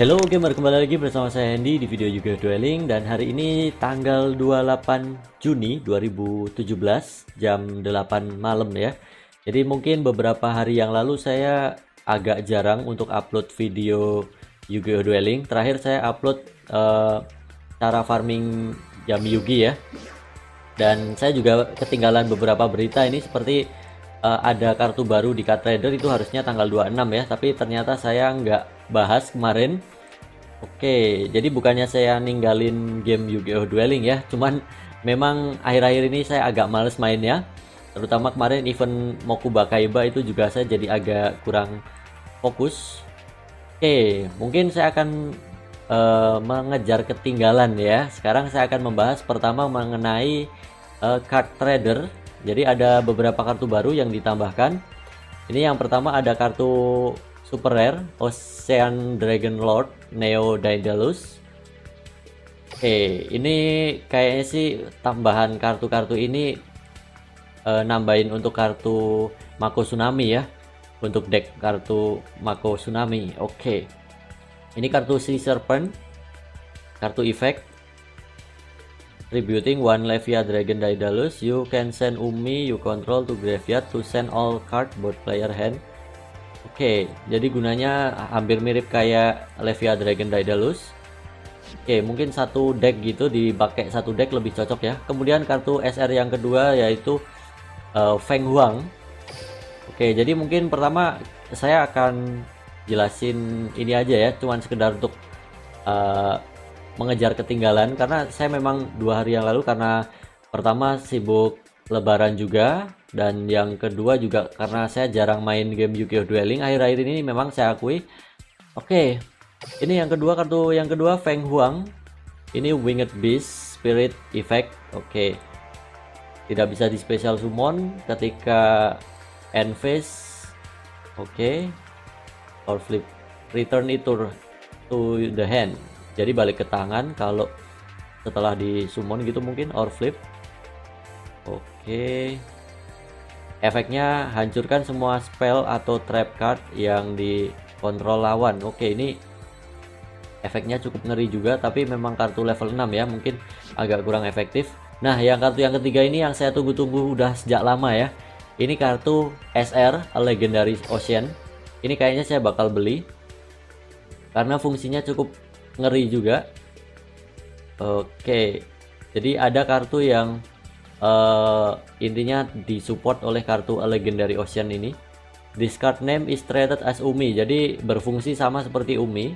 Hello gamer, kembali lagi bersama saya Hendy di video Yu-Gi-Oh! Duel Links. Dan hari ini tanggal 28 Juni 2017 jam 8 malam ya. Jadi mungkin beberapa hari yang lalu saya agak jarang untuk upload video Yu-Gi-Oh! Duel Links. Terakhir saya upload cara farming Yami Yugi ya. Dan saya juga ketinggalan beberapa berita ini, seperti ada kartu baru di Card Trader itu harusnya tanggal 26 ya, tapi ternyata saya nggak bahas kemarin. Oke, jadi bukannya saya ninggalin game Yu-Gi-Oh! Duel Links ya, cuman memang akhir-akhir ini saya agak males mainnya, terutama kemarin event Mokuba Kaiba itu juga saya jadi agak kurang fokus. Oke, mungkin saya akan mengejar ketinggalan ya. Sekarang saya akan membahas pertama mengenai Card Trader. Jadi ada beberapa kartu baru yang ditambahkan. Ini yang pertama ada kartu Super Rare, Ocean Dragon Lord Neo Daedalus. Oke, ini kayaknya sih tambahan kartu-kartu ini nambahin untuk kartu Mako Tsunami ya, untuk deck kartu Mako Tsunami. Oke, ini kartu Sea Serpent, kartu effect, Rebuting one Levia Dragon Daedalus. You can send Umi you control to graveyard to send all card board player hand. Oke, jadi gunanya hampir mirip kayak Levia Dragon Daedalus. Oke, mungkin satu deck gitu, dipakai satu deck lebih cocok ya. Kemudian kartu SR yang kedua yaitu Fenghuang. Oke, jadi mungkin pertama saya akan jelasin ini aja ya, cuman sekedar untuk mengejar ketinggalan. Karena saya memang dua hari yang lalu, karena pertama sibuk lebaran juga, dan yang kedua juga karena saya jarang main game Yu-Gi-Oh! Duel Links akhir-akhir ini, memang saya akui. Oke, ini yang kedua, kartu yang kedua Fenghuang. Ini Winged Beast Spirit Effect. Oke, tidak bisa di special summon ketika end phase. Oke, or flip, return it to the hand. Jadi balik ke tangan kalau setelah di summon gitu mungkin, or flip. Oke, efeknya hancurkan semua spell atau trap card yang dikontrol lawan. Oke, ini efeknya cukup ngeri juga, tapi memang kartu level 6 ya, mungkin agak kurang efektif. Nah, yang kartu yang ketiga ini yang saya tunggu-tunggu udah sejak lama ya. Ini kartu SR, A Legendary Ocean. Ini kayaknya saya bakal beli karena fungsinya cukup ngeri juga. Oke, jadi ada kartu yang intinya disupport oleh kartu A Legendary Ocean ini. This card name is treated as Umi, jadi berfungsi sama seperti Umi,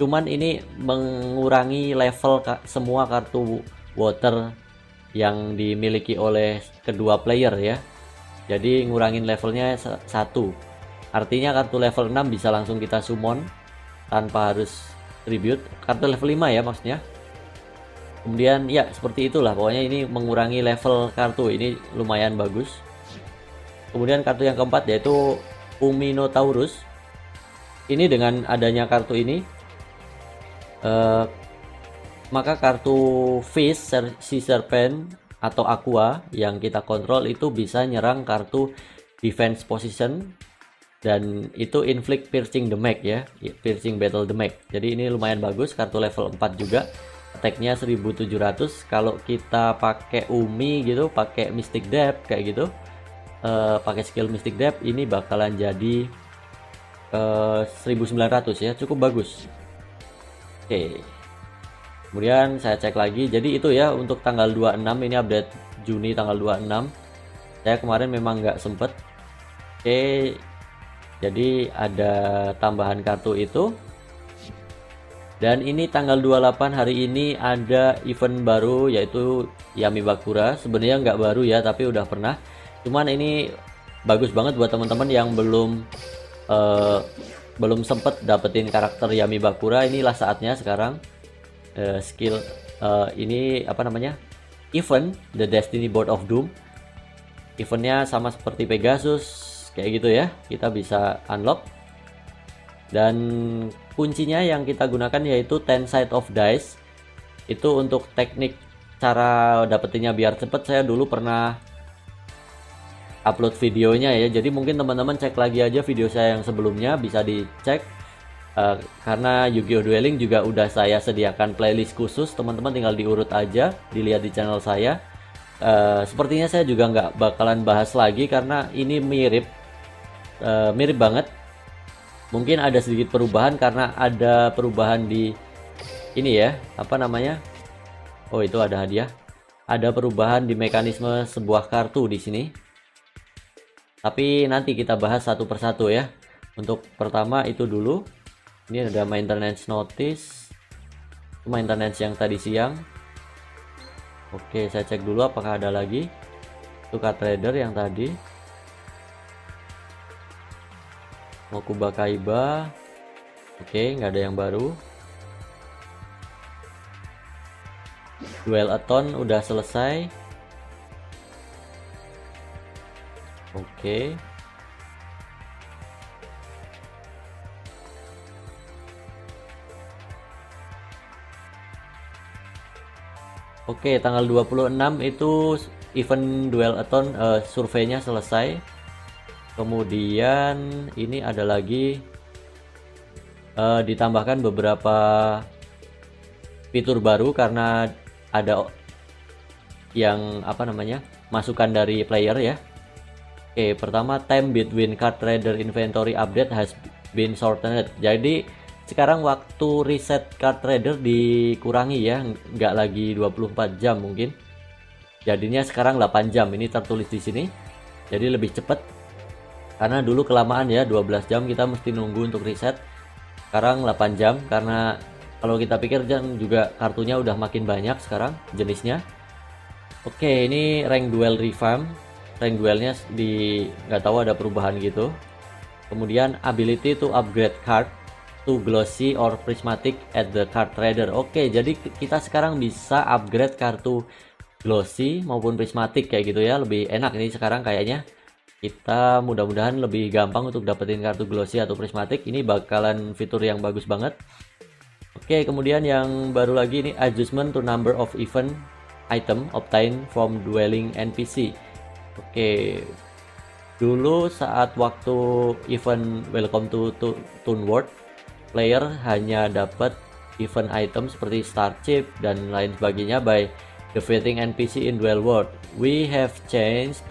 cuman ini mengurangi level semua kartu water yang dimiliki oleh kedua player ya. Jadi ngurangin levelnya satu, artinya kartu level 6 bisa langsung kita summon tanpa harus tribute, kartu level 5 ya maksudnya. Kemudian ya seperti itulah, pokoknya ini mengurangi level kartu, ini lumayan bagus. Kemudian kartu yang keempat yaitu Uminotaurus. Ini dengan adanya kartu ini maka kartu Fish, Sea Serpent atau Aqua yang kita kontrol itu bisa nyerang kartu defense position, dan itu inflict piercing damage ya, piercing battle damage. Jadi ini lumayan bagus, kartu level 4 juga. Attack-nya 1700. Kalau kita pakai Umi gitu, pakai Mystic Depth kayak gitu, pakai skill Mystic Depth, ini bakalan jadi 1900 ya, cukup bagus. Oke, kemudian saya cek lagi. Jadi itu ya untuk tanggal 26, ini update Juni tanggal 26. Saya kemarin memang nggak sempet. Oke, jadi ada tambahan kartu itu. Dan ini tanggal 28 hari ini ada event baru yaitu Yami Bakura. Sebenarnya nggak baru ya, tapi udah pernah. Cuman ini bagus banget buat teman-teman yang belum sempet dapetin karakter Yami Bakura. Inilah saatnya sekarang. Skill ini apa namanya? Event The Destiny Board of Doom. Eventnya sama seperti Pegasus kayak gitu ya. Kita bisa unlock. Dan kuncinya yang kita gunakan yaitu 10 side of dice. Itu untuk teknik cara dapetinnya biar cepet. Saya dulu pernah upload videonya ya, jadi mungkin teman-teman cek lagi aja video saya yang sebelumnya, bisa dicek. Karena Yu-Gi-Oh! Dueling juga udah saya sediakan playlist khusus, teman-teman tinggal diurut aja, dilihat di channel saya. Sepertinya saya juga nggak bakalan bahas lagi karena ini mirip banget. Mungkin ada sedikit perubahan karena ada perubahan di ini ya, apa namanya? Oh, itu ada hadiah. Ada perubahan di mekanisme sebuah kartu di sini. Tapi nanti kita bahas satu persatu ya. Untuk pertama itu dulu. Ini ada maintenance notice, maintenance yang tadi siang. Oke, saya cek dulu apakah ada lagi. Itu Card Trader yang tadi, Mokuba Kaiba. Oke, nggak ada yang baru. Duel Aton udah selesai. Oke, Oke, tanggal 26 itu event Duel Aton, surveinya selesai. Kemudian ini ada lagi ditambahkan beberapa fitur baru karena ada yang apa namanya masukan dari player ya. Oke, pertama time between Card Trader inventory update has been shortened. Jadi sekarang waktu reset Card Trader dikurangi ya, nggak lagi 24 jam mungkin. Jadinya sekarang 8 jam, ini tertulis di sini. Jadi lebih cepat. Karena dulu kelamaan ya, 12 jam kita mesti nunggu untuk reset. Sekarang 8 jam karena kalau kita pikir juga kartunya udah makin banyak sekarang jenisnya. Oke, ini rank duel revamp. Rank duelnya di nggak tahu ada perubahan gitu. Kemudian ability to upgrade card to glossy or prismatic at the Card Trader. Oke, jadi kita sekarang bisa upgrade kartu glossy maupun prismatic kayak gitu ya. Lebih enak ini sekarang kayaknya. Kita mudah-mudahan lebih gampang untuk dapetin kartu glossy atau prismatic. Ini bakalan fitur yang bagus banget. Oke, kemudian yang baru lagi ini adjustment to number of event item obtained from dueling NPC. Oke. Dulu saat waktu event Welcome to Toon World, player hanya dapat event item seperti star chip dan lain sebagainya by defeating NPC in Duel World. We have changed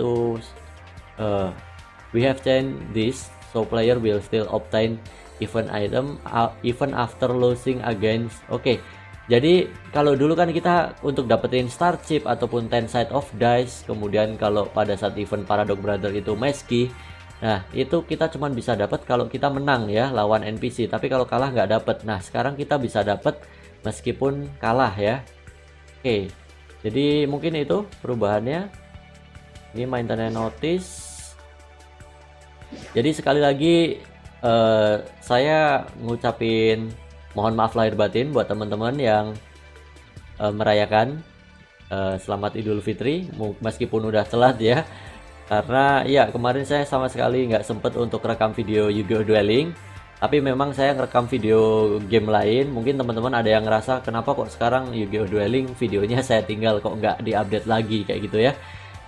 this so player will still obtain event item even after losing against. Oke, jadi kalau dulu kan kita untuk dapetin star chip ataupun 10 side of dice, kemudian kalau pada saat event Paradox Brother itu meski, nah itu kita cuma bisa dapat kalau kita menang ya lawan NPC, tapi kalau kalah nggak dapat. Nah sekarang kita bisa dapat meskipun kalah ya. Oke, jadi mungkin itu perubahannya. Ini maintenance notice. Jadi sekali lagi saya ngucapin mohon maaf lahir batin buat teman-teman yang merayakan selamat Idul Fitri meskipun udah telat ya. Karena ya kemarin saya sama sekali nggak sempet untuk rekam video Yu-Gi-Oh! Duel Links. Tapi memang saya ngerekam video game lain. Mungkin teman-teman ada yang ngerasa kenapa kok sekarang Yu-Gi-Oh! Duel Links videonya saya tinggal, kok nggak diupdate lagi kayak gitu ya.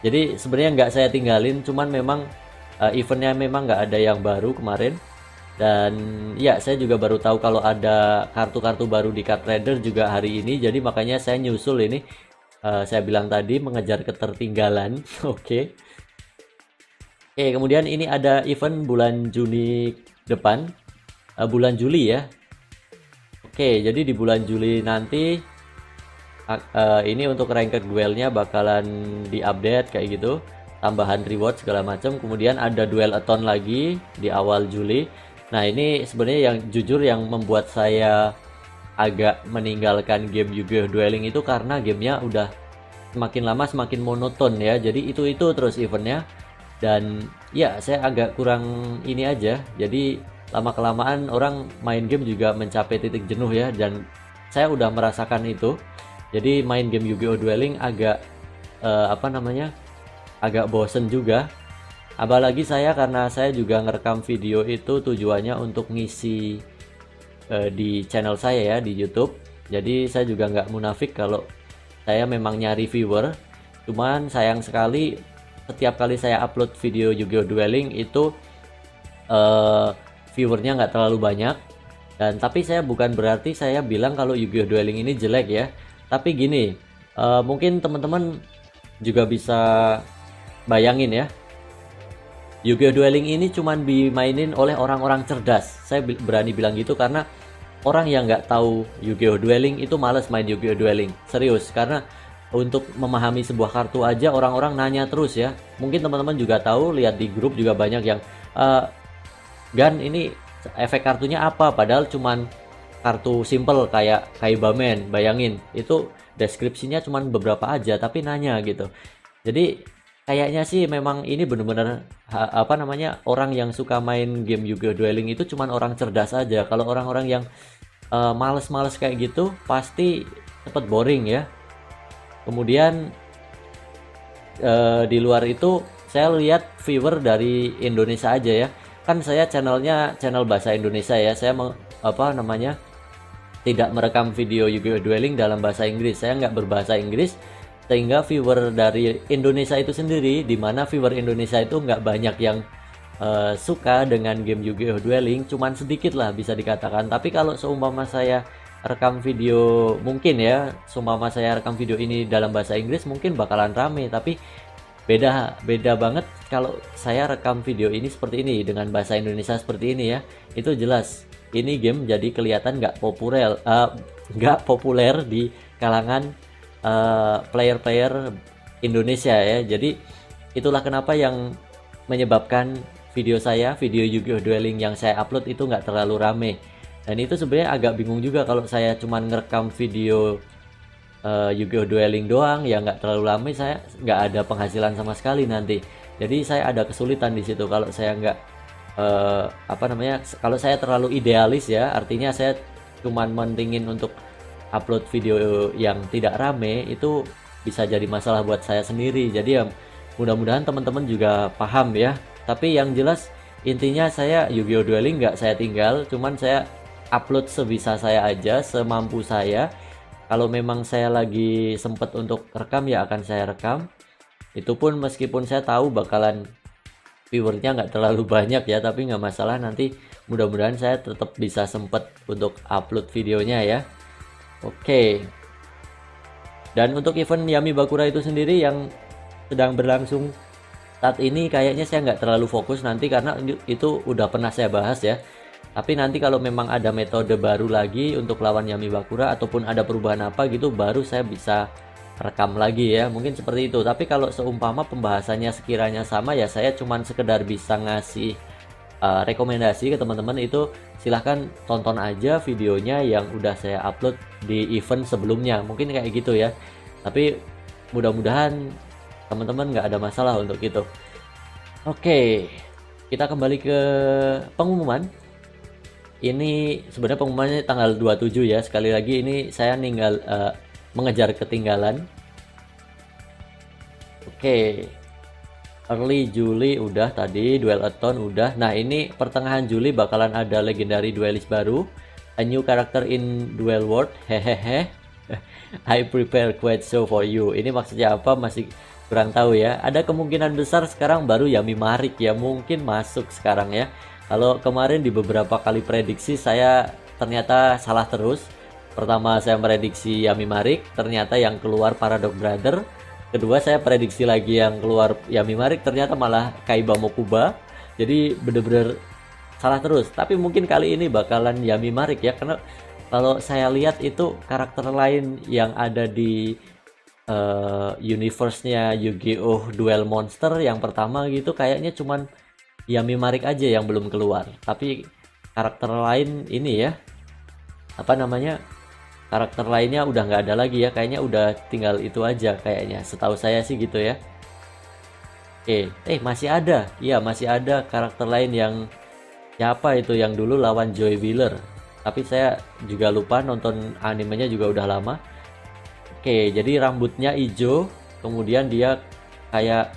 Jadi sebenarnya nggak saya tinggalin, cuman memang eventnya memang nggak ada yang baru kemarin. Dan ya saya juga baru tahu kalau ada kartu-kartu baru di Card Trader juga hari ini. Jadi makanya saya nyusul ini. Saya bilang tadi mengejar ketertinggalan. Oke. Oke, kemudian ini ada event bulan Juni depan, bulan Juli ya. Oke, jadi di bulan Juli nanti ini untuk ranked duelnya bakalan diupdate kayak gitu, tambahan reward segala macam. Kemudian ada Duel Aton lagi di awal Juli. Nah ini sebenarnya yang jujur yang membuat saya agak meninggalkan game Yu-Gi-Oh! Duel Links itu karena gamenya udah semakin lama semakin monoton ya. Jadi itu terus eventnya. Dan ya saya agak kurang ini aja, jadi lama-kelamaan orang main game juga mencapai titik jenuh ya, dan saya udah merasakan itu. Jadi main game Yu-Gi-Oh! Duel Links agak agak bosen juga. Apalagi saya karena saya juga ngerekam video itu tujuannya untuk ngisi di channel saya ya di YouTube. Jadi saya juga nggak munafik kalau saya memang nyari viewer, cuman sayang sekali setiap kali saya upload video Yu-Gi-Oh! Duel Links itu viewernya nggak terlalu banyak. Dan tapi saya bukan berarti saya bilang kalau Yu-Gi-Oh! Duel Links ini jelek ya. Tapi gini, mungkin teman-teman juga bisa bayangin ya, Yu-Gi-Oh! Duel Links ini cuman dimainin oleh orang-orang cerdas. Saya berani bilang gitu karena orang yang nggak tahu Yu-Gi-Oh! Duel Links itu males main Yu-Gi-Oh! Duel Links. Serius, karena untuk memahami sebuah kartu aja orang-orang nanya terus ya. Mungkin teman-teman juga tahu, lihat di grup juga banyak yang Gan ini efek kartunya apa, padahal cuman kartu simple kayak Kaibaman. Bayangin, itu deskripsinya cuman beberapa aja tapi nanya gitu. Jadi kayaknya sih memang ini bener-bener apa namanya, orang yang suka main game Yu-Gi-Oh! Duel Links itu cuman orang cerdas aja. Kalau orang-orang yang males-males kayak gitu pasti cepet boring ya. Kemudian di luar itu saya lihat viewer dari Indonesia aja ya. Kan saya channelnya channel bahasa Indonesia ya. Saya tidak merekam video Yu-Gi-Oh! Duel Links dalam bahasa Inggris. Saya nggak berbahasa Inggris, sehingga viewer dari Indonesia itu sendiri, dimana viewer Indonesia itu nggak banyak yang suka dengan game Yu-Gi-Oh! Duel Links, cuman sedikit lah bisa dikatakan. Tapi kalau seumpama saya rekam video, mungkin ya, seumpama saya rekam video ini dalam bahasa Inggris mungkin bakalan rame. Tapi beda banget kalau saya rekam video ini seperti ini dengan bahasa Indonesia seperti ini ya. Itu jelas ini game jadi kelihatan nggak populer di kalangan player-player Indonesia ya. Jadi itulah kenapa yang menyebabkan video Yu-Gi-Oh! Duel Links yang saya upload itu nggak terlalu rame. Dan itu sebenarnya agak bingung juga kalau saya cuman ngerekam video Yu-Gi-Oh! Duel Links doang ya, nggak terlalu rame, saya nggak ada penghasilan sama sekali nanti. Jadi saya ada kesulitan di situ kalau saya nggak kalau saya terlalu idealis ya, artinya saya cuman mentingin untuk upload video yang tidak rame, itu bisa jadi masalah buat saya sendiri. Jadi ya mudah-mudahan teman-teman juga paham ya. Tapi yang jelas intinya saya Yu-Gi-Oh! Duel Links nggak saya tinggal, cuman saya upload sebisa saya aja, semampu saya. Kalau memang saya lagi sempet untuk rekam ya akan saya rekam. Itu pun meskipun saya tahu bakalan viewernya nggak terlalu banyak ya, tapi nggak masalah, nanti mudah-mudahan saya tetap bisa sempet untuk upload videonya ya. Oke. Dan untuk event Yami Bakura itu sendiri yang sedang berlangsung saat ini, kayaknya saya nggak terlalu fokus nanti karena itu udah pernah saya bahas ya. Tapi nanti kalau memang ada metode baru lagi untuk lawan Yami Bakura ataupun ada perubahan apa gitu, baru saya bisa rekam lagi ya, mungkin seperti itu. Tapi kalau seumpama pembahasannya sekiranya sama ya, saya cuman sekedar bisa ngasih rekomendasi ke teman-teman. Itu silahkan tonton aja videonya yang udah saya upload di event sebelumnya, mungkin kayak gitu ya. Tapi mudah-mudahan teman-teman nggak ada masalah untuk itu. Oke, kita kembali ke pengumuman. Ini sebenarnya pengumumannya tanggal 27 ya. Sekali lagi ini saya mengejar ketinggalan. Oke. Early Juli udah tadi, Duel Aton udah. Nah, ini pertengahan Juli bakalan ada legendary duelist baru, a new character in Duel World. Hehehe. I prepare quite show for you. Ini maksudnya apa masih kurang tahu ya. Ada kemungkinan besar sekarang baru Yami Marik ya, mungkin masuk sekarang ya. Kalau kemarin di beberapa kali prediksi saya ternyata salah terus. Pertama saya prediksi Yami Marik, ternyata yang keluar Paradox Brother. Kedua saya prediksi lagi yang keluar Yami Marik, ternyata malah Kaiba Mokuba. Jadi bener-bener salah terus. Tapi mungkin kali ini bakalan Yami Marik ya, karena kalau saya lihat itu karakter lain yang ada di universe-nya Yu-Gi-Oh! Duel Monster yang pertama gitu, kayaknya cuman Yami Marik aja yang belum keluar. Tapi karakter lain ini ya, karakter lainnya udah nggak ada lagi ya, kayaknya udah tinggal itu aja kayaknya, setahu saya sih gitu ya. Oke, masih ada, iya masih ada karakter lain yang siapa itu yang dulu lawan Joy Wheeler, tapi saya juga lupa, nonton animenya juga udah lama. Oke, jadi rambutnya hijau, kemudian dia kayak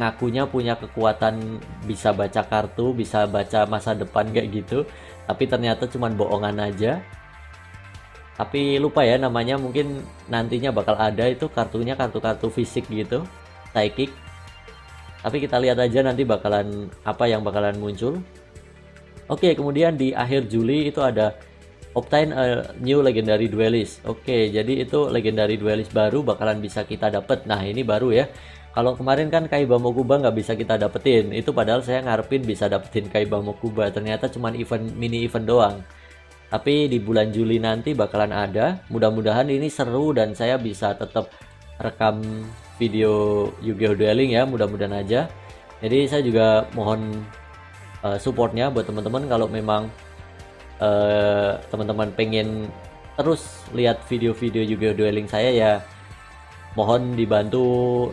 ngakunya punya kekuatan bisa baca kartu, bisa baca masa depan kayak gitu, tapi ternyata cuman bohongan aja. Tapi lupa ya namanya, mungkin nantinya bakal ada itu kartunya, kartu-kartu fisik gitu, psychic. Tapi kita lihat aja nanti bakalan apa yang bakalan muncul. Oke, kemudian di akhir Juli itu ada Obtain a New Legendary Duelist. Oke, jadi itu Legendary Duelist baru bakalan bisa kita dapat. Nah, ini baru ya. Kalau kemarin kan Kaiba Mokuba nggak bisa kita dapetin. Itu padahal saya ngarepin bisa dapetin Kaiba Mokuba. Ternyata cuman event, mini event doang. Tapi di bulan Juli nanti bakalan ada. Mudah-mudahan ini seru dan saya bisa tetap rekam video Yu-Gi-Oh! Dueling ya. Mudah-mudahan aja. Jadi saya juga mohon supportnya buat teman-teman. Kalau memang teman-teman pengen terus lihat video-video Yu-Gi-Oh! Dueling saya ya, mohon dibantu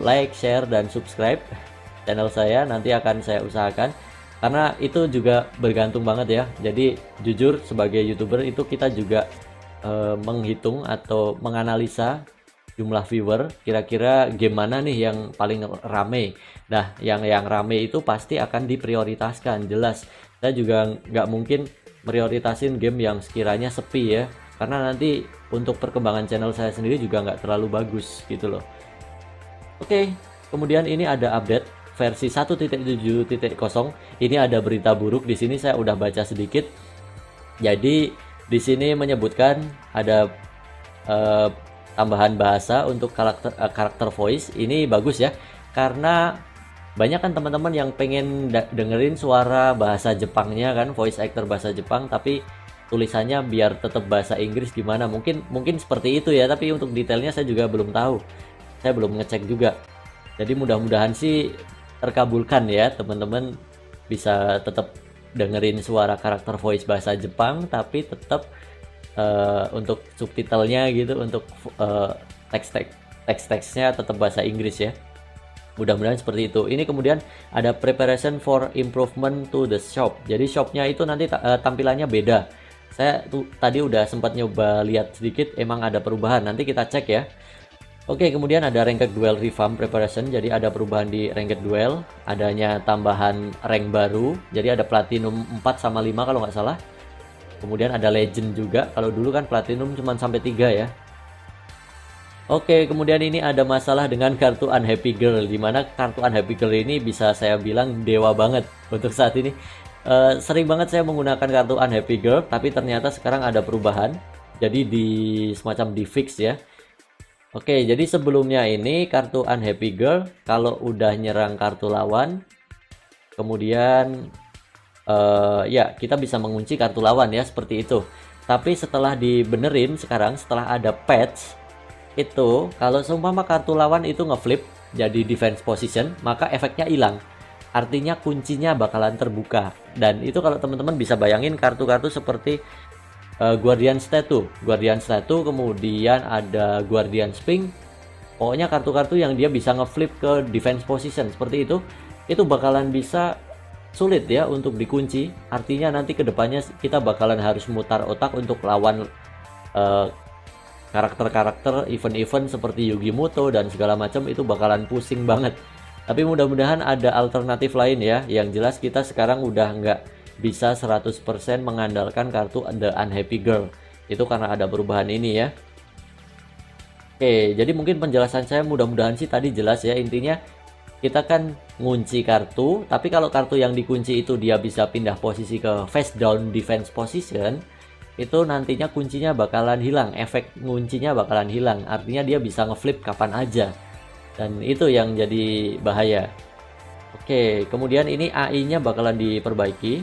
like, share, dan subscribe channel saya. Nanti akan saya usahakan, karena itu juga bergantung banget ya. Jadi jujur sebagai YouTuber itu kita juga menghitung atau menganalisa jumlah viewer. Kira-kira game mana nih yang paling rame. Nah yang rame itu pasti akan diprioritaskan. Jelas saya juga nggak mungkin prioritasin game yang sekiranya sepi ya, karena nanti untuk perkembangan channel saya sendiri juga nggak terlalu bagus gitu loh. Oke, kemudian ini ada update versi 1.7.0. Ini ada berita buruk di sini, saya udah baca sedikit. Jadi di sini menyebutkan ada tambahan bahasa untuk karakter voice. Ini bagus ya, karena banyak kan teman-teman yang pengen dengerin suara bahasa Jepangnya kan, voice actor bahasa Jepang, tapi tulisannya biar tetap bahasa Inggris gimana, mungkin seperti itu ya. Tapi untuk detailnya saya juga belum tahu, saya belum ngecek juga. Jadi mudah-mudahan sih terkabulkan ya, teman-teman bisa tetap dengerin suara karakter voice bahasa Jepang, tapi tetap untuk subtitlenya gitu, untuk teks-teksnya tetap bahasa Inggris ya. Mudah-mudahan seperti itu. Ini kemudian ada preparation for improvement to the shop. Jadi shopnya itu nanti tampilannya beda. Saya tadi udah sempat nyoba lihat sedikit, emang ada perubahan, nanti kita cek ya. Oke, kemudian ada Ranked Duel Revamp Preparation. Jadi ada perubahan di Ranked Duel, adanya tambahan rank baru. Jadi ada Platinum 4 sama 5 kalau nggak salah. Kemudian ada Legend juga. Kalau dulu kan Platinum cuma sampai 3 ya. Oke, kemudian ini ada masalah dengan kartu Unhappy Girl, dimana kartu Unhappy Girl ini bisa saya bilang dewa banget untuk saat ini. Sering banget saya menggunakan kartu Unhappy Girl, tapi ternyata sekarang ada perubahan, jadi semacam di fix ya. Oke, jadi sebelumnya ini kartu Unhappy Girl kalau udah nyerang kartu lawan, kemudian ya kita bisa mengunci kartu lawan ya, seperti itu. Tapi setelah dibenerin sekarang, setelah ada patch, itu kalau seumpama kartu lawan itu ngeflip jadi defense position, maka efeknya hilang. Artinya kuncinya bakalan terbuka. Dan itu kalau teman-teman bisa bayangin kartu-kartu seperti Guardian statue, kemudian ada Guardian Spring. Pokoknya kartu-kartu yang dia bisa ngeflip ke defense position seperti itu bakalan bisa sulit ya untuk dikunci. Artinya nanti kedepannya kita bakalan harus mutar otak untuk lawan karakter-karakter event-event seperti Yugi Muto dan segala macam, itu bakalan pusing banget. Tapi mudah-mudahan ada alternatif lain ya. Yang jelas kita sekarang udah nggak bisa 100% mengandalkan kartu The Unhappy Girl. Itu karena ada perubahan ini ya. Oke, jadi mungkin penjelasan saya mudah-mudahan sih tadi jelas ya. Intinya kita kan ngunci kartu, tapi kalau kartu yang dikunci itu dia bisa pindah posisi ke face down defense position, itu nantinya kuncinya bakalan hilang, efek kuncinya bakalan hilang. Artinya dia bisa ngeflip kapan aja, dan itu yang jadi bahaya. Oke, kemudian ini AI-nya bakalan diperbaiki.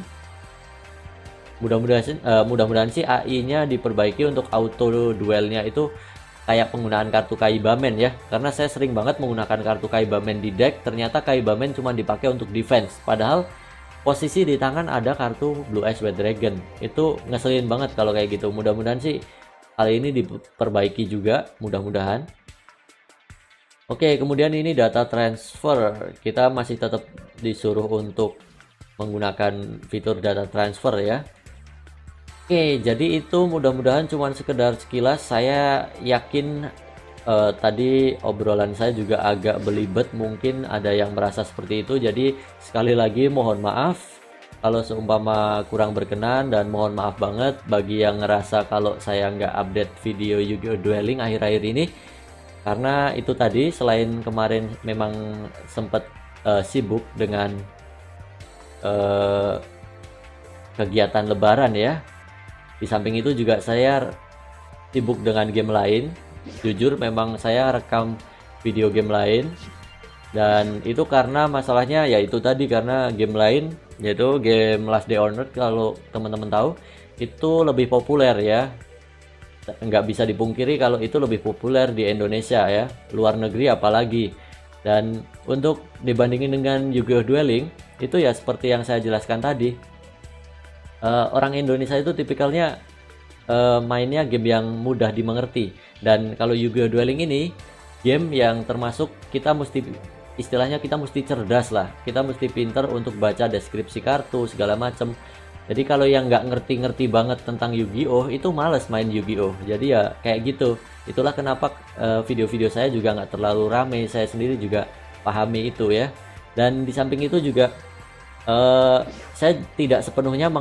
Mudah-mudahan sih AI-nya diperbaiki untuk auto duelnya itu kayak penggunaan kartu Kaibaman ya, karena saya sering banget menggunakan kartu Kaibaman di deck, ternyata Kaibaman cuma dipakai untuk defense, padahal posisi di tangan ada kartu Blue Eyes White Dragon. Itu ngeselin banget kalau kayak gitu. Mudah-mudahan sih hal ini diperbaiki juga, mudah-mudahan. Oke, kemudian ini data transfer. Kita masih tetap disuruh untuk menggunakan fitur data transfer ya. Oke, jadi itu mudah-mudahan cuman sekedar sekilas. Saya yakin tadi obrolan saya juga agak belibet, mungkin ada yang merasa seperti itu. Jadi sekali lagi mohon maaf kalau seumpama kurang berkenan, dan mohon maaf banget bagi yang ngerasa kalau saya nggak update video Yu-Gi-Oh! Dueling akhir-akhir ini, karena itu tadi selain kemarin memang sempat sibuk dengan kegiatan lebaran ya. Di samping itu juga saya sibuk dengan game lain. Jujur memang saya rekam video game lain, dan itu karena masalahnya ya itu tadi, karena game lain yaitu game Last Day on Earth, kalau teman-teman tahu itu lebih populer ya, nggak bisa dipungkiri kalau itu lebih populer di Indonesia ya, luar negeri apalagi. Dan untuk dibandingin dengan Yu-Gi-Oh! Duel Links itu ya seperti yang saya jelaskan tadi, orang Indonesia itu tipikalnya mainnya game yang mudah dimengerti, dan kalau Yu-Gi-Oh! Duel Links ini game yang termasuk kita mesti, istilahnya kita mesti cerdas lah, kita mesti pinter untuk baca deskripsi kartu segala macem. Jadi kalau yang nggak ngerti-ngerti banget tentang Yu-Gi-Oh! Itu males main Yu-Gi-Oh! Jadi ya kayak gitu. Itulah kenapa video-video saya juga nggak terlalu rame, saya sendiri juga pahami itu ya. Dan di samping itu juga saya tidak sepenuhnya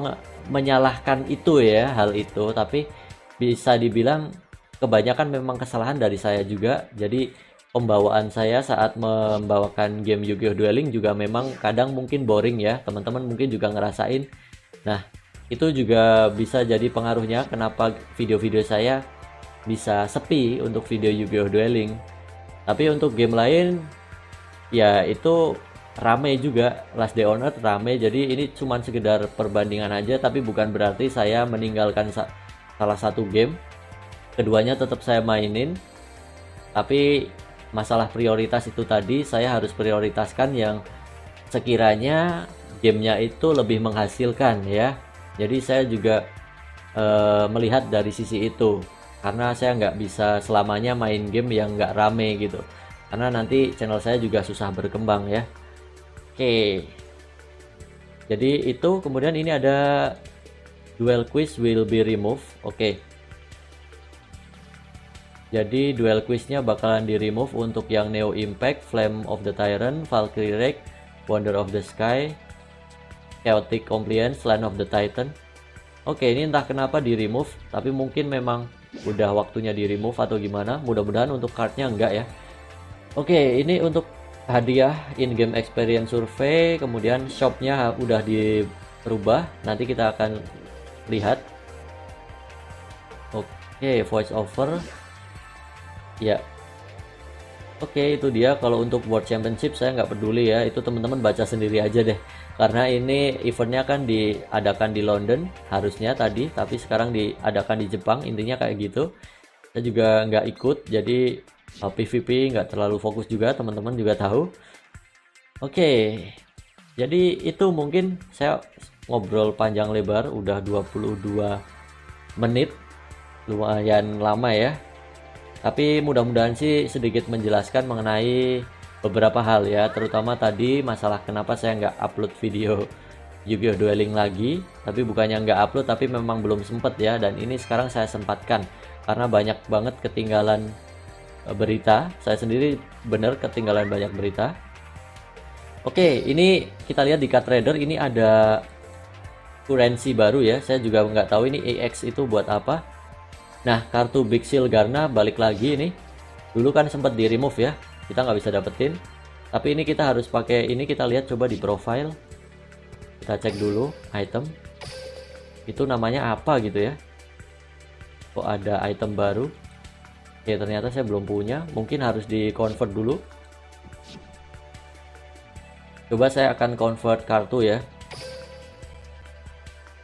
menyalahkan itu ya, hal itu, tapi bisa dibilang kebanyakan memang kesalahan dari saya juga. Jadi pembawaan saya saat membawakan game Yu-Gi-Oh! Duel Links juga memang kadang mungkin boring ya, teman-teman mungkin juga ngerasain. Nah, itu juga bisa jadi pengaruhnya kenapa video-video saya bisa sepi untuk video Yu-Gi-Oh! Duel Links. Tapi untuk game lain ya itu rame juga, Last Day on Earth rame. Jadi ini cuman sekedar perbandingan aja, tapi bukan berarti saya meninggalkan salah satu game. Keduanya tetap saya mainin, tapi masalah prioritas itu tadi, saya harus prioritaskan yang sekiranya gamenya itu lebih menghasilkan ya. Jadi saya juga melihat dari sisi itu, karena saya nggak bisa selamanya main game yang nggak rame gitu, karena nanti channel saya juga susah berkembang ya. Oke, jadi itu. Kemudian ini ada duel quiz will be removed. Oke, jadi duel quiznya bakalan di remove untuk yang Neo Impact, Flame of the Tyrant, Valkyrie Rake, Wonder of the Sky, Chaotic Compliance, Land of the Titan. Oke, ini entah kenapa di remove, tapi mungkin memang udah waktunya di remove atau gimana. Mudah-mudahan untuk cardnya enggak ya. Oke, ini untuk hadiah in-game experience survey. Kemudian shopnya udah dirubah, nanti kita akan lihat. Oke, voice over ya. Oke, itu dia. Kalau untuk World Championship saya nggak peduli ya, itu teman-teman baca sendiri aja deh, karena ini eventnya kan diadakan di London harusnya tadi, tapi sekarang diadakan di Jepang, intinya kayak gitu. Saya juga nggak ikut, jadi PVP nggak terlalu fokus juga, teman-teman juga tahu. Oke, jadi itu mungkin saya ngobrol panjang lebar, udah 22 menit, lumayan lama ya. Tapi mudah-mudahan sih sedikit menjelaskan mengenai beberapa hal ya, terutama tadi masalah kenapa saya nggak upload video Yu-Gi-Oh! Duel Links lagi. Tapi bukannya nggak upload, tapi memang belum sempet ya, dan ini sekarang saya sempatkan karena banyak banget ketinggalan berita. Saya sendiri bener ketinggalan banyak berita. Oke, ini kita lihat di Card Trader ini ada currency baru ya, saya juga nggak tahu ini EX itu buat apa. Nah, kartu Big Seal Garna balik lagi ini. Dulu kan sempat di remove ya, kita nggak bisa dapetin. Tapi ini kita harus pakai ini, kita lihat coba di profile. Kita cek dulu item. Itu namanya apa gitu ya? Kok ada item baru? Oke, ternyata saya belum punya. Mungkin harus di convert dulu. Coba saya akan convert kartu ya.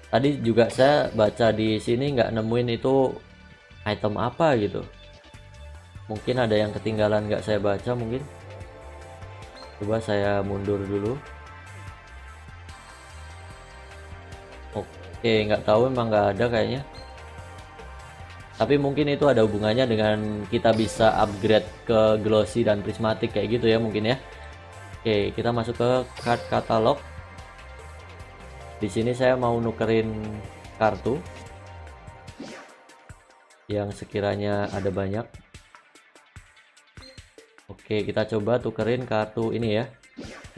Tadi juga saya baca di sini nggak nemuin itu item apa gitu. Mungkin ada yang ketinggalan nggak saya baca mungkin. Coba saya mundur dulu. Oke, nggak tahu, emang nggak ada kayaknya. Tapi mungkin itu ada hubungannya dengan kita bisa upgrade ke glossy dan prismatic kayak gitu ya mungkin ya. Oke, kita masuk ke card catalog. Di sini saya mau nukerin kartu yang sekiranya ada banyak. Oke, kita coba tukerin kartu ini ya,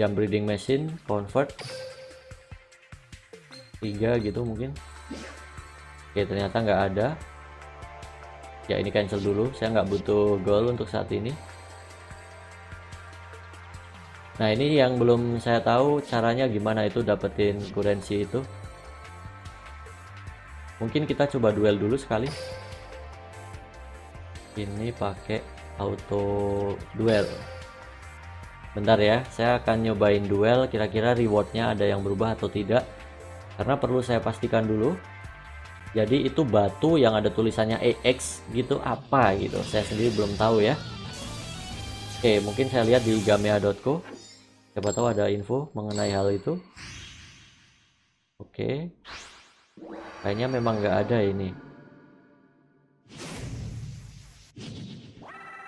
jam breeding machine, convert 3 gitu mungkin. Oke, ternyata nggak ada ya, ini cancel dulu, saya nggak butuh gold untuk saat ini. Nah, ini yang belum saya tahu caranya gimana itu dapetin currency itu. Mungkin kita coba duel dulu sekali. Ini pakai auto duel. Bentar ya, saya akan nyobain duel. Kira-kira rewardnya ada yang berubah atau tidak? Karena perlu saya pastikan dulu. Jadi itu batu yang ada tulisannya EX gitu apa gitu. Saya sendiri belum tahu ya. Oke, mungkin saya lihat di gamea.co. Siapa tahu ada info mengenai hal itu. Oke. Kayaknya memang nggak ada ini.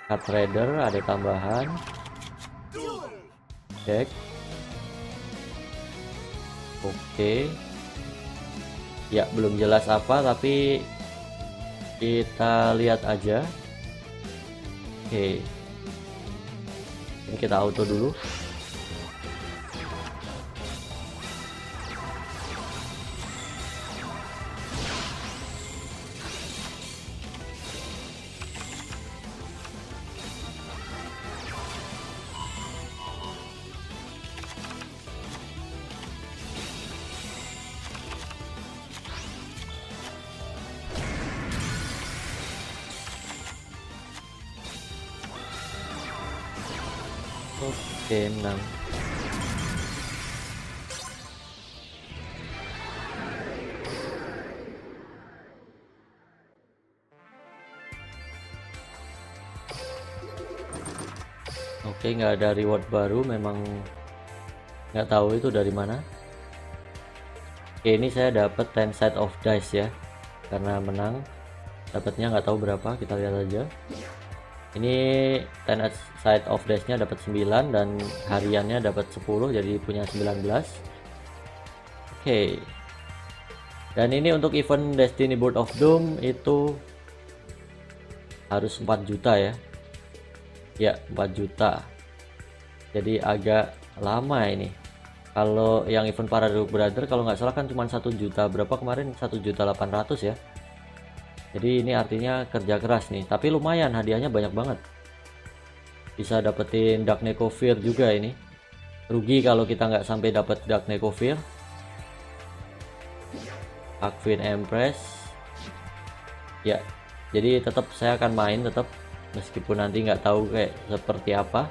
Card Trader ada tambahan. Cek. Oke. Ya belum jelas apa, tapi kita lihat aja. Oke. Ini kita auto dulu. Oke, 6. Oke, nggak ada reward baru, memang nggak tahu itu dari mana. Oke, ini saya dapat 10 set of dice ya, karena menang. Dapatnya nggak tahu berapa, kita lihat aja. Ini 10 side of dice-nya dapat 9 dan hariannya dapat 10, jadi punya 19. Oke. Dan ini untuk event Destiny Board of Doom itu harus 4 juta ya. Ya, 4 juta. Jadi agak lama ini. Kalau yang event Paradox Brother kalau nggak salah kan cuma 1 juta berapa kemarin, 1.800.000 ya. Jadi ini artinya kerja keras nih, tapi lumayan hadiahnya banyak banget. Bisa dapetin Dark Necovir juga ini. Rugi kalau kita nggak sampai dapet Dark Necovir. Akvin Empress. Ya, jadi tetap saya akan main tetap meskipun nanti nggak tahu kayak seperti apa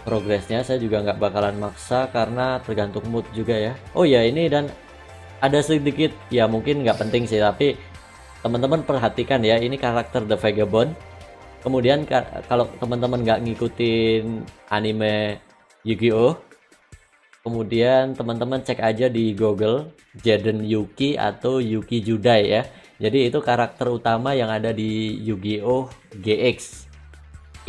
progresnya. Saya juga nggak bakalan maksa karena tergantung mood juga ya. Oh ya ini dan ada sedikit ya mungkin nggak penting sih tapi teman-teman perhatikan ya, ini karakter The Vagabond. Kemudian kalau teman-teman nggak ngikutin anime Yu-Gi-Oh! Kemudian teman-teman cek aja di Google Jaden Yuki atau Yuki Judai ya. Jadi itu karakter utama yang ada di Yu-Gi-Oh! GX.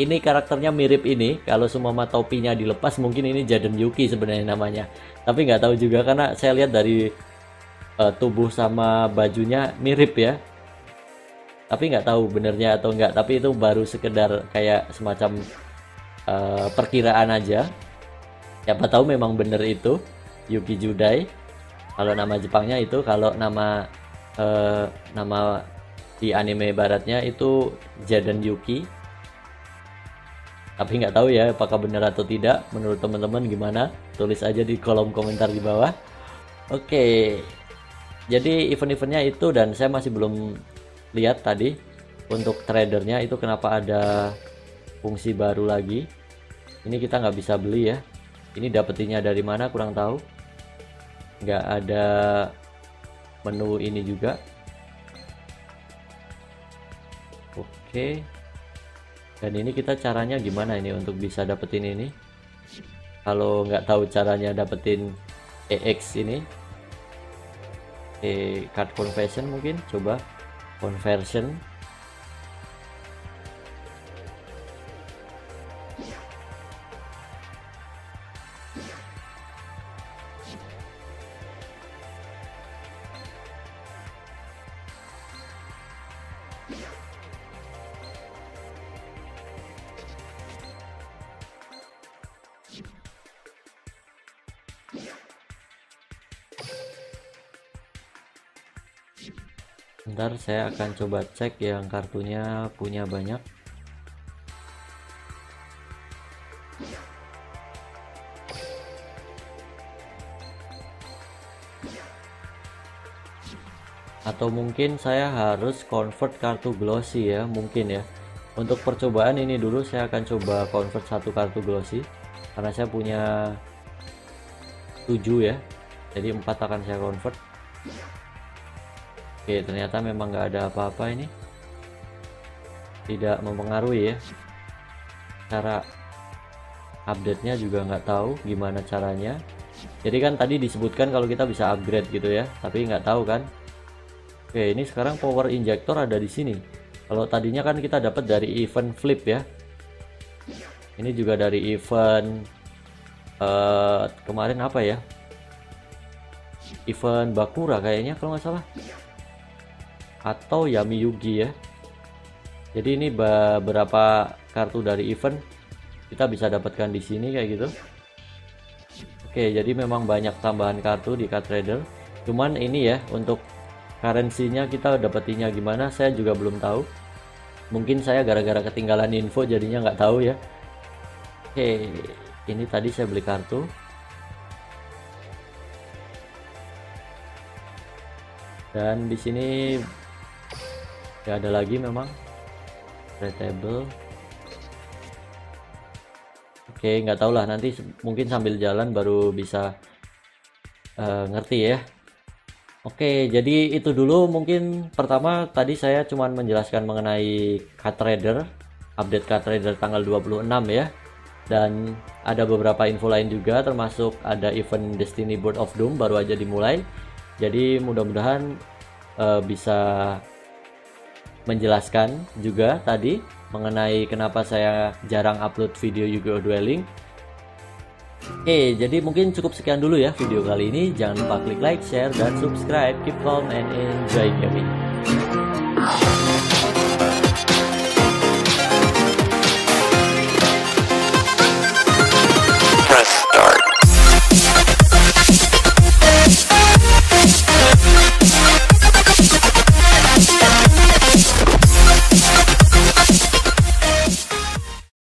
Ini karakternya mirip ini. Kalau sumama topinya dilepas mungkin ini Jaden Yuki sebenarnya namanya. Tapi nggak tahu juga karena saya lihat dari tubuh sama bajunya mirip ya. Tapi nggak tahu benernya atau nggak, tapi itu baru sekedar kayak semacam perkiraan aja. Siapa tahu memang bener itu Yuki Judai kalau nama Jepangnya itu, kalau nama nama di anime baratnya itu Jaden Yuki. Tapi nggak tahu ya apakah bener atau tidak. Menurut teman-teman gimana, tulis aja di kolom komentar di bawah. Oke, jadi event-eventnya itu, dan saya masih belum lihat tadi untuk tradernya itu kenapa ada fungsi baru lagi. Ini kita nggak bisa beli ya, ini dapetinnya dari mana kurang tahu. Nggak ada menu ini juga. Oke, dan ini kita caranya gimana ini untuk bisa dapetin ini? Kalau nggak tahu caranya dapetin EX ini, card conversion mungkin coba conversion. Bentar, saya akan coba cek yang kartunya punya banyak. Atau mungkin saya harus convert kartu glossy ya, mungkin ya. Untuk percobaan ini dulu saya akan coba convert satu kartu glossy, karena saya punya 7 ya, jadi 4 akan saya convert. Oke, ternyata memang nggak ada apa-apa, ini tidak mempengaruhi ya. Cara update-nya juga nggak tahu gimana caranya. Jadi kan tadi disebutkan kalau kita bisa upgrade gitu ya, tapi nggak tahu kan. Oke, ini sekarang power injector ada di sini. Kalau tadinya kan kita dapat dari event flip ya. Ini juga dari event kemarin apa ya? Event Bakura kayaknya kalau nggak salah. Atau Yami Yugi ya. Jadi ini beberapa kartu dari event kita bisa dapatkan di sini kayak gitu. Oke, jadi memang banyak tambahan kartu di Card Trader. Cuman ini ya, untuk currency-nya kita dapetinnya gimana saya juga belum tahu. Mungkin saya gara-gara ketinggalan info jadinya nggak tahu ya. Oke, ini tadi saya beli kartu. Dan di sini nggak ada lagi memang. Table. Oke, nggak tahu lah, nanti mungkin sambil jalan baru bisa ngerti ya. Oke, jadi itu dulu mungkin. Pertama tadi saya cuman menjelaskan mengenai Card Trader, update Card Trader tanggal 26 ya. Dan ada beberapa info lain juga, termasuk ada event Destiny Board of Doom baru aja dimulai. Jadi mudah-mudahan bisa menjelaskan juga tadi mengenai kenapa saya jarang upload video Yu-Gi-Oh! Duel Links. Oke, jadi mungkin cukup sekian dulu ya video kali ini. Jangan lupa klik like, share, dan subscribe. Keep calm and enjoy gaming.